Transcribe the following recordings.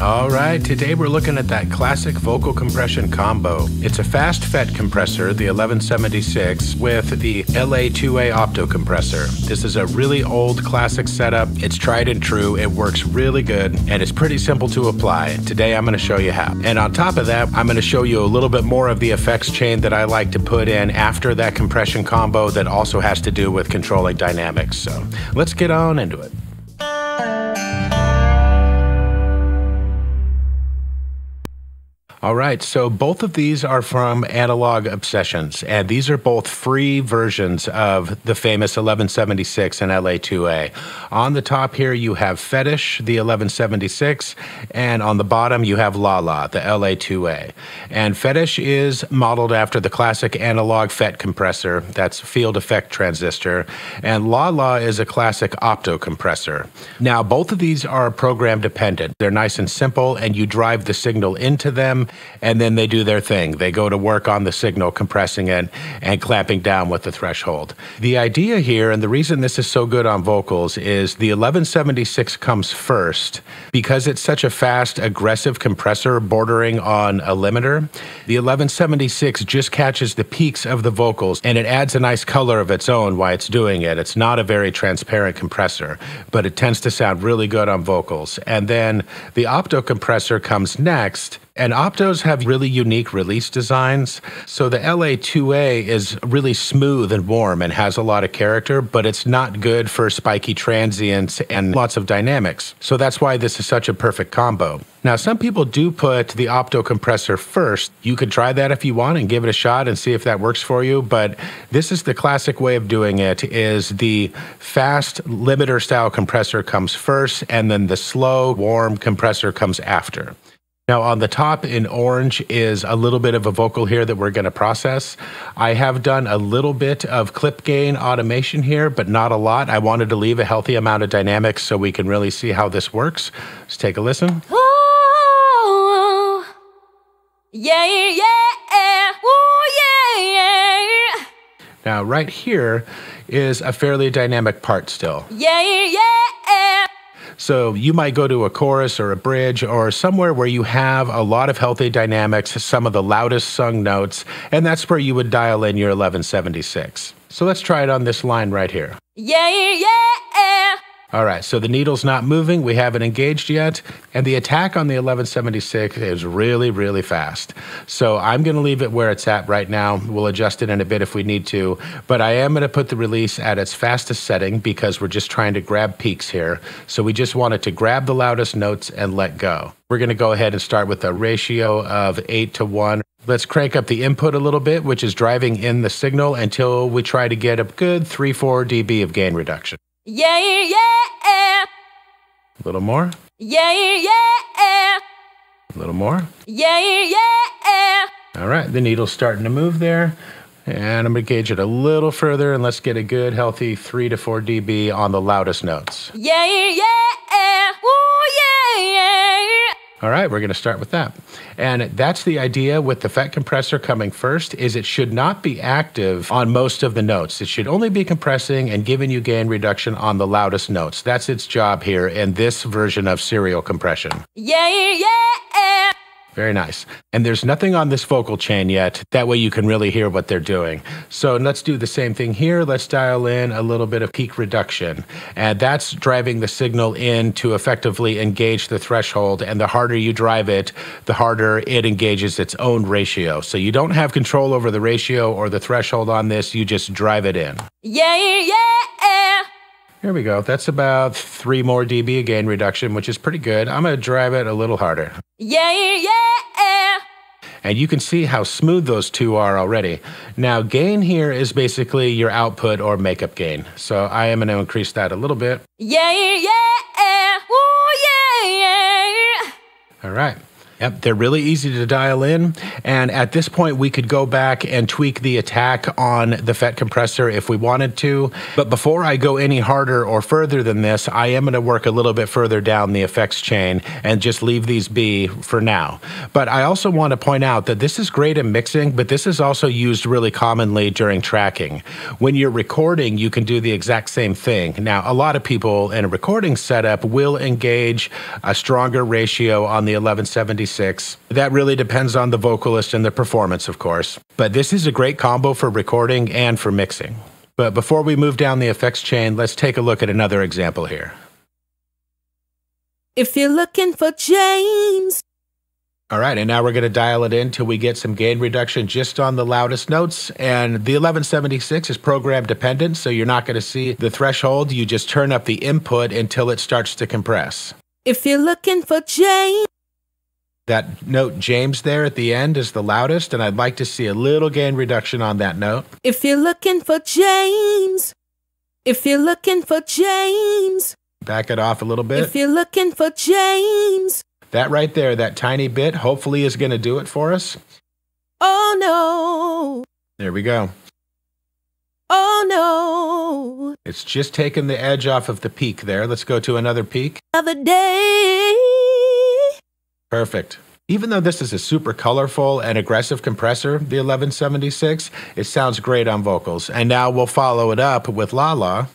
Alright, today we're looking at that classic vocal compression combo. It's a fast FET compressor, the 1176, with the LA2A OPTO compressor. This is a really old classic setup. It's tried and true, it works really good, and it's pretty simple to apply. Today I'm going to show you how. And on top of that, I'm going to show you a little bit more of the effects chain that I like to put in after that compression combo that also has to do with controlling dynamics. So let's get on into it. All right, so both of these are from Analog Obsessions, and these are both free versions of the famous 1176 and LA2A. On the top here, you have Fetish, the 1176, and on the bottom, you have Lala, the LA2A. And Fetish is modeled after the classic analog FET compressor, that's field effect transistor, and Lala is a classic opto compressor. Now, both of these are program dependent. They're nice and simple, and you drive the signal into them, and then they do their thing. They go to work on the signal, compressing it and clamping down with the threshold. The idea here, and the reason this is so good on vocals, is the 1176 comes first. Because it's such a fast, aggressive compressor bordering on a limiter, the 1176 just catches the peaks of the vocals, and it adds a nice color of its own while it's doing it. It's not a very transparent compressor, but it tends to sound really good on vocals. And then the opto compressor comes next, and optos have really unique release designs. So the LA2A is really smooth and warm and has a lot of character, but it's not good for spiky transients and lots of dynamics. So that's why this is such a perfect combo. Now, some people do put the opto compressor first. You could try that if you want and give it a shot and see if that works for you, but this is the classic way of doing it, is the fast limiter style compressor comes first, and then the slow, warm compressor comes after. Now, on the top in orange is a little bit of a vocal here that we're going to process. I have done a little bit of clip gain automation here, but not a lot. I wanted to leave a healthy amount of dynamics so we can really see how this works. Let's take a listen. Oh, yeah, yeah, oh, yeah, yeah. Now, right here is a fairly dynamic part still. Yeah, yeah, yeah. So you might go to a chorus or a bridge or somewhere where you have a lot of healthy dynamics, some of the loudest sung notes, and that's where you would dial in your 1176. So let's try it on this line right here. Yeah, yeah. All right, so the needle's not moving, we haven't engaged yet, and the attack on the 1176 is really, really fast. So I'm gonna leave it where it's at right now. We'll adjust it in a bit if we need to, but I am gonna put the release at its fastest setting because we're just trying to grab peaks here. So we just want it to grab the loudest notes and let go. We're gonna go ahead and start with a ratio of 8 to 1. Let's crank up the input a little bit, which is driving in the signal until we try to get a good 3-4 dB of gain reduction. Yeah, yeah. A little more. Yeah, yeah. A little more. Yeah, yeah. All right, the needle's starting to move there. And I'm gonna gauge it a little further, and let's get a good, healthy 3 to 4 dB on the loudest notes. Yeah, yeah. Ooh, yeah, yeah. All right, we're gonna start with that. And that's the idea with the FET compressor coming first, is it should not be active on most of the notes. It should only be compressing and giving you gain reduction on the loudest notes. That's its job here in this version of serial compression. Yeah, yeah. Very nice. And there's nothing on this vocal chain yet. That way you can really hear what they're doing. So let's do the same thing here. Let's dial in a little bit of peak reduction. And that's driving the signal in to effectively engage the threshold. And the harder you drive it, the harder it engages its own ratio. So you don't have control over the ratio or the threshold on this. You just drive it in. Yeah, yeah. Here we go. That's about 3 more dB of gain reduction, which is pretty good. I'm going to drive it a little harder. Yeah, yeah. And you can see how smooth those two are already. Now, gain here is basically your output or makeup gain. So I am going to increase that a little bit. Yeah, yeah. Ooh, yeah, yeah. All right. Yep, they're really easy to dial in, and at this point we could go back and tweak the attack on the FET compressor if we wanted to, but before I go any harder or further than this, I am going to work a little bit further down the effects chain and just leave these be for now. But I also want to point out that this is great in mixing, but this is also used really commonly during tracking. When you're recording, you can do the exact same thing. Now, a lot of people in a recording setup will engage a stronger ratio on the 1176. That really depends on the vocalist and the performance, of course. But this is a great combo for recording and for mixing. But before we move down the effects chain, let's take a look at another example here. If you're looking for James. All right, and now we're going to dial it in till we get some gain reduction just on the loudest notes. And the 1176 is program dependent, so you're not going to see the threshold. You just turn up the input until it starts to compress. If you're looking for James. That note James there at the end is the loudest, and I'd like to see a little gain reduction on that note. If you're looking for James. If you're looking for James. Back it off a little bit. If you're looking for James. That right there, that tiny bit, hopefully is going to do it for us. Oh, no. There we go. Oh, no. It's just taking the edge off of the peak there. Let's go to another peak. Another day. Perfect. Even though this is a super colorful and aggressive compressor, the 1176, it sounds great on vocals. And now we'll follow it up with Lala.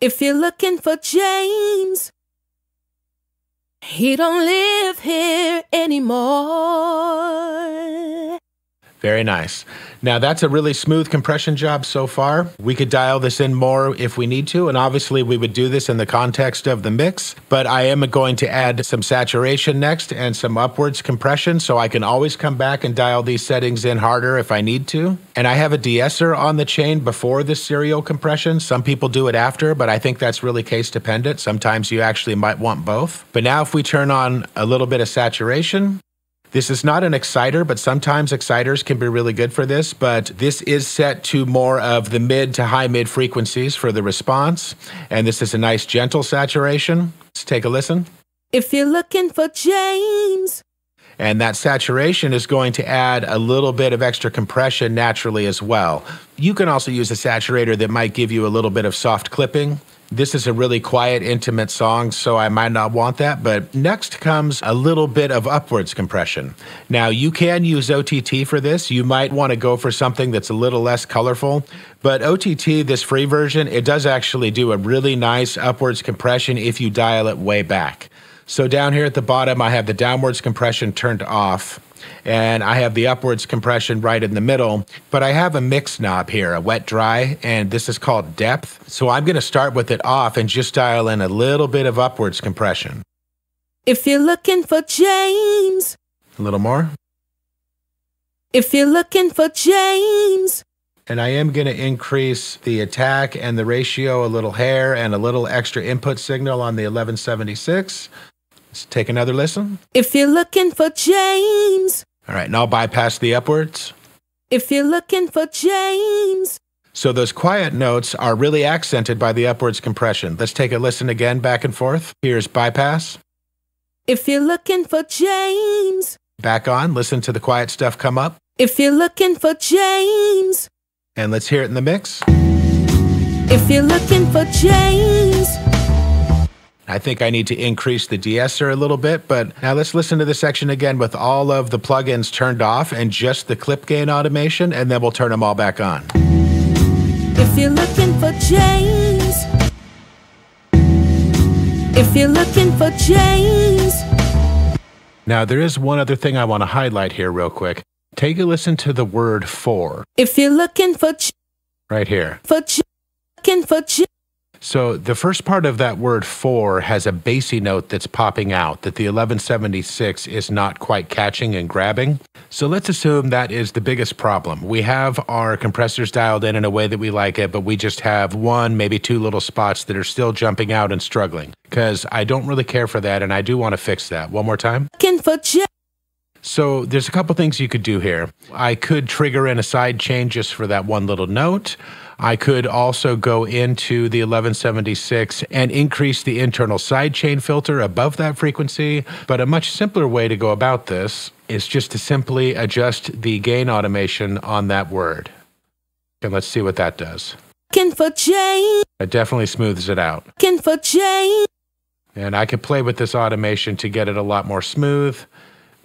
If you're looking for James, he don't live here anymore. Very nice. Now that's a really smooth compression job so far. We could dial this in more if we need to, and obviously we would do this in the context of the mix, but I am going to add some saturation next and some upwards compression, so I can always come back and dial these settings in harder if I need to. And I have a de-esser on the chain before the serial compression. Some people do it after, but I think that's really case dependent. Sometimes you actually might want both. But now if we turn on a little bit of saturation, this is not an exciter, but sometimes exciters can be really good for this, but this is set to more of the mid to high mid frequencies for the response, and this is a nice gentle saturation. Let's take a listen. If you're looking for James. And that saturation is going to add a little bit of extra compression naturally as well. You can also use a saturator that might give you a little bit of soft clipping. This is a really quiet, intimate song, so I might not want that, but next comes a little bit of upwards compression. Now, you can use OTT for this. You might want to go for something that's a little less colorful, but OTT, this free version, it does actually do a really nice upwards compression if you dial it way back. So down here at the bottom, I have the downwards compression turned off, and I have the upwards compression right in the middle, but I have a mix knob here, a wet dry, and this is called depth. So I'm going to start with it off and just dial in a little bit of upwards compression. If you're looking for James. A little more. If you're looking for James. And I am going to increase the attack and the ratio a little hair and a little extra input signal on the 1176. Let's take another listen. If you're looking for James. All right, now bypass the upwards. If you're looking for James. So those quiet notes are really accented by the upwards compression. Let's take a listen again, back and forth. Here's bypass. If you're looking for James. Back on, listen to the quiet stuff come up. If you're looking for James. And let's hear it in the mix. If you're looking for James. I think I need to increase the de-esser a little bit, but now let's listen to this section again with all of the plugins turned off and just the clip gain automation, and then we'll turn them all back on. If you're looking for James. If you're looking for James. Now there is one other thing I want to highlight here real quick. Take a listen to the word for. If you're looking for right here. For looking for. So the first part of that word for has a bassy note that's popping out that the 1176 is not quite catching and grabbing. So let's assume that is the biggest problem. We have our compressors dialed in a way that we like it, but we just have one, maybe two little spots that are still jumping out and struggling, because I don't really care for that, and I do want to fix that. One more time. So there's a couple things you could do here. I could trigger in a side chain just for that one little note. I could also go into the 1176 and increase the internal sidechain filter above that frequency. But a much simpler way to go about this is just to simply adjust the gain automation on that word. And let's see what that does. It definitely smooths it out. And I could play with this automation to get it a lot more smooth,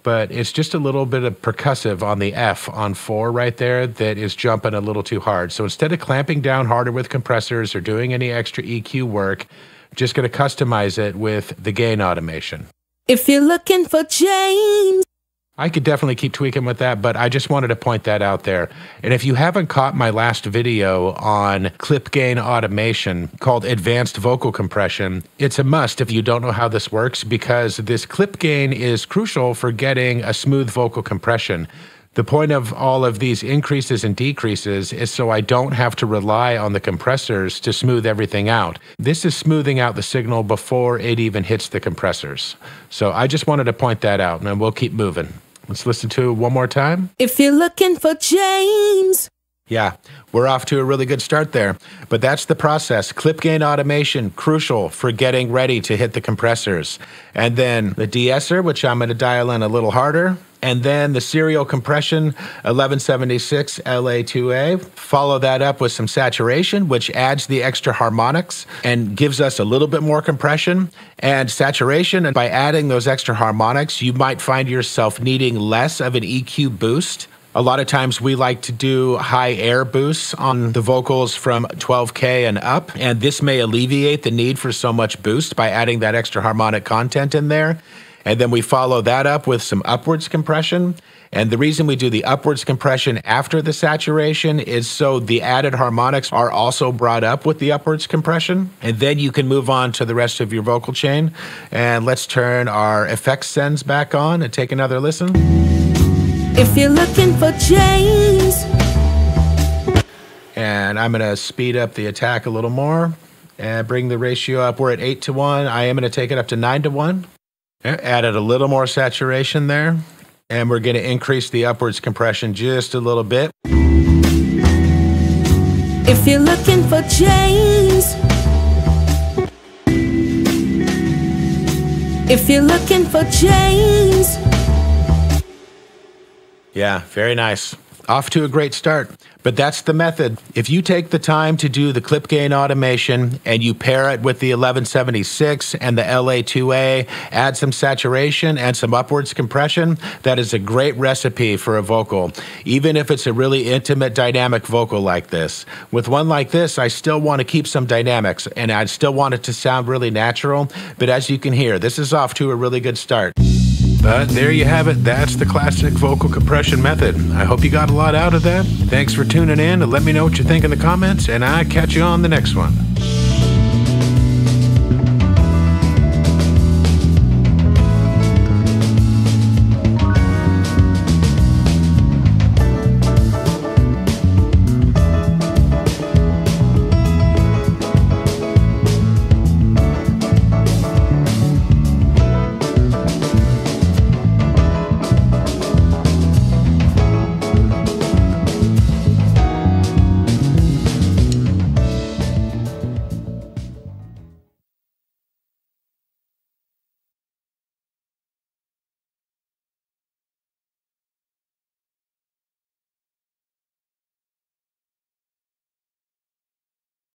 but it's just a little bit of percussive on the F on 4 right there that is jumping a little too hard. So instead of clamping down harder with compressors or doing any extra EQ work, I'm just going to customize it with the gain automation. If you're looking for James. I could definitely keep tweaking with that, but I just wanted to point that out there. And if you haven't caught my last video on clip gain automation called Advanced Vocal Compression, it's a must if you don't know how this works, because this clip gain is crucial for getting a smooth vocal compression. The point of all of these increases and decreases is so I don't have to rely on the compressors to smooth everything out. This is smoothing out the signal before it even hits the compressors. So I just wanted to point that out, and we'll keep moving. Let's listen to it one more time. If you're looking for James. Yeah, we're off to a really good start there. But that's the process. Clip gain automation, crucial for getting ready to hit the compressors. And then the de-esser, which I'm going to dial in a little harder. And then the serial compression, 1176 LA2A. Follow that up with some saturation, which adds the extra harmonics and gives us a little bit more compression and saturation. And by adding those extra harmonics, you might find yourself needing less of an EQ boost. A lot of times we like to do high air boosts on the vocals from 12K and up, and this may alleviate the need for so much boost by adding that extra harmonic content in there. And then we follow that up with some upwards compression. And the reason we do the upwards compression after the saturation is so the added harmonics are also brought up with the upwards compression. And then you can move on to the rest of your vocal chain. And let's turn our effects sends back on and take another listen. If you're looking for James. And I'm gonna speed up the attack a little more and bring the ratio up. We're at 8:1. I am gonna take it up to 9:1. Added a little more saturation there, and we're going to increase the upwards compression just a little bit. If you're looking for James. If you're looking for James. Yeah, very nice. Off to a great start, but that's the method. If you take the time to do the clip gain automation and you pair it with the 1176 and the LA2A, add some saturation and some upwards compression, that is a great recipe for a vocal, even if it's a really intimate dynamic vocal like this. With one like this, I still want to keep some dynamics and I still want it to sound really natural, but as you can hear, this is off to a really good start. But there you have it. That's the classic vocal compression method. I hope you got a lot out of that. Thanks for tuning in, and let me know what you think in the comments, and I'll catch you on the next one.